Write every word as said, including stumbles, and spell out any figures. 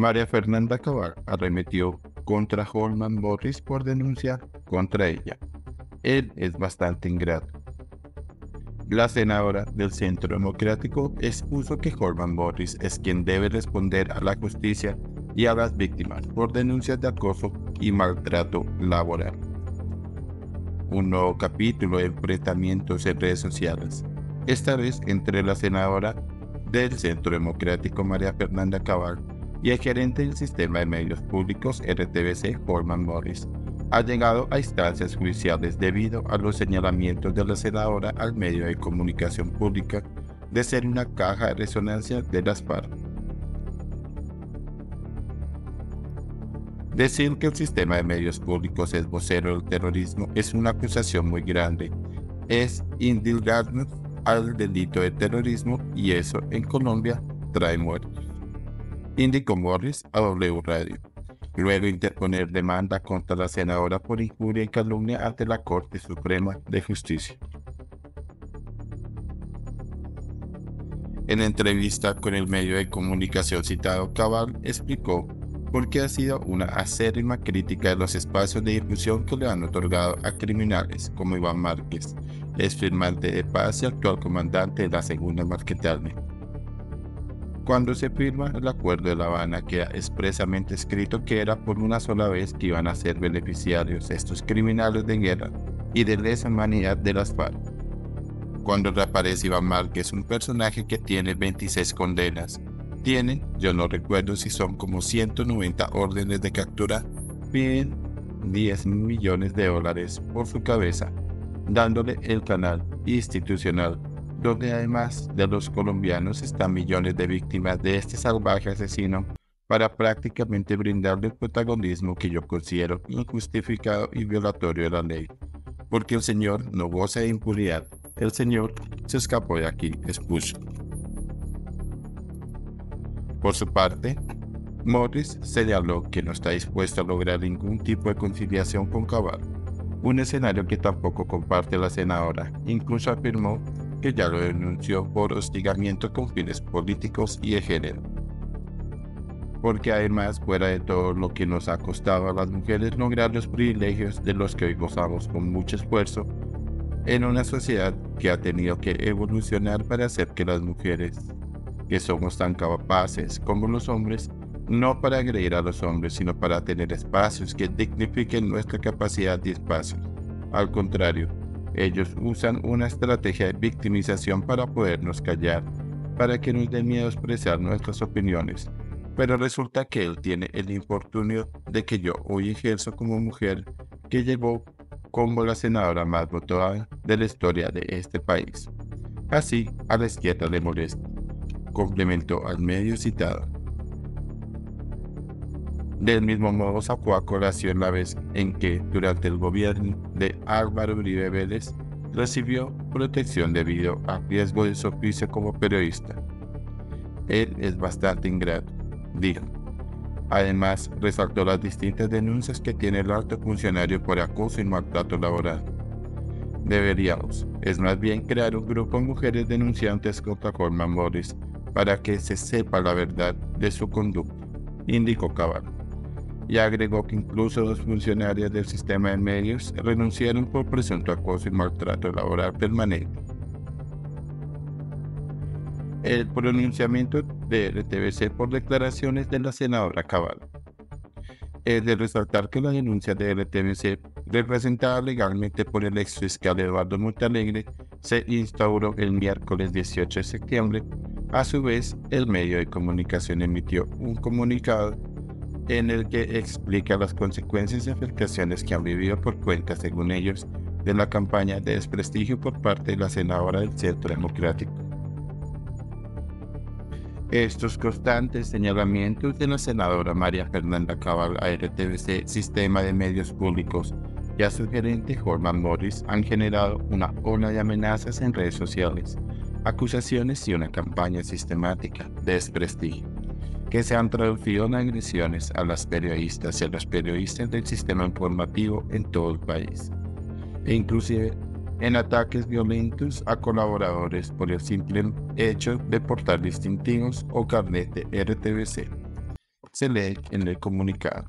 María Fernanda Cabal arremetió contra Hollman Morris por denuncia contra ella. Él es bastante ingrato. La senadora del Centro Democrático expuso que Hollman Morris es quien debe responder a la justicia y a las víctimas por denuncias de acoso y maltrato laboral. Un nuevo capítulo de enfrentamientos en redes sociales, esta vez entre la senadora del Centro Democrático María Fernanda Cabal y el gerente del sistema de medios públicos R T V C, Hollman Morris, ha llegado a instancias judiciales debido a los señalamientos de la senadora al medio de comunicación pública de ser una caja de resonancia de las FARC. Decir que el sistema de medios públicos es vocero del terrorismo es una acusación muy grande, es indultarnos al delito de terrorismo, y eso en Colombia trae muertos, indicó Morris a W Radio, luego interponer demanda contra la senadora por injuria y calumnia ante la Corte Suprema de Justicia. En entrevista con el medio de comunicación citado, Cabal explicó por qué ha sido una acérrima crítica de los espacios de difusión que le han otorgado a criminales como Iván Márquez, ex firmante de paz y actual comandante de la Segunda Marquetalia. Cuando se firma el acuerdo de La Habana, queda expresamente escrito que era por una sola vez que iban a ser beneficiarios estos criminales de guerra y de lesa humanidad de las FARC. Cuando reaparece Iván Márquez, un personaje que tiene veintiséis condenas, tienen, yo no recuerdo si son como ciento noventa órdenes de captura, piden diez millones de dólares por su cabeza, dándole el canal institucional, donde además de los colombianos están millones de víctimas de este salvaje asesino, para prácticamente brindarle el protagonismo que yo considero injustificado y violatorio de la ley, porque el señor no goza de impunidad, el señor se escapó de aquí, expuso. Por su parte, Morris señaló que no está dispuesto a lograr ningún tipo de conciliación con Cabal, un escenario que tampoco comparte la senadora, incluso afirmó que ya lo denunció por hostigamiento con fines políticos y de género. Porque además, fuera de todo lo que nos ha costado a las mujeres lograr los privilegios de los que hoy gozamos con mucho esfuerzo, en una sociedad que ha tenido que evolucionar para hacer que las mujeres, que somos tan capaces como los hombres, no para agredir a los hombres, sino para tener espacios que dignifiquen nuestra capacidad y espacios. Al contrario, ellos usan una estrategia de victimización para podernos callar, para que nos dé miedo expresar nuestras opiniones, pero resulta que él tiene el infortunio de que yo hoy ejerzo como mujer que llegó como la senadora más votada de la historia de este país. Así, a la izquierda le molesta, complementó al medio citado. Del mismo modo, sacó a colación la vez en que, durante el gobierno de Álvaro Uribe Vélez, recibió protección debido a riesgo de su oficio como periodista. Él es bastante ingrato, dijo. Además, resaltó las distintas denuncias que tiene el alto funcionario por acoso y maltrato laboral. Deberíamos, es más bien, crear un grupo de mujeres denunciantes contra Hollman Morris para que se sepa la verdad de su conducta, indicó Cabal. Y agregó que incluso dos funcionarias del sistema de medios renunciaron por presunto acoso y maltrato laboral permanente. El pronunciamiento de R T V C por declaraciones de la senadora Cabal. Es de resaltar que la denuncia de R T V C, representada legalmente por el ex fiscal Eduardo Montalegre, se instauró el miércoles dieciocho de septiembre. A su vez, el medio de comunicación emitió un comunicado en el que explica las consecuencias y afectaciones que han vivido por cuenta, según ellos, de la campaña de desprestigio por parte de la senadora del Centro Democrático. Estos constantes señalamientos de la senadora María Fernanda Cabal a R T V C, Sistema de Medios Públicos, y a su gerente Hollman Morris han generado una ola de amenazas en redes sociales, acusaciones y una campaña sistemática de desprestigio, que se han traducido en agresiones a las periodistas y a los periodistas del sistema informativo en todo el país, e inclusive en ataques violentos a colaboradores por el simple hecho de portar distintivos o carnet de R T V C. se lee en el comunicado.